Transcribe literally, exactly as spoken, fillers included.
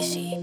Sushi.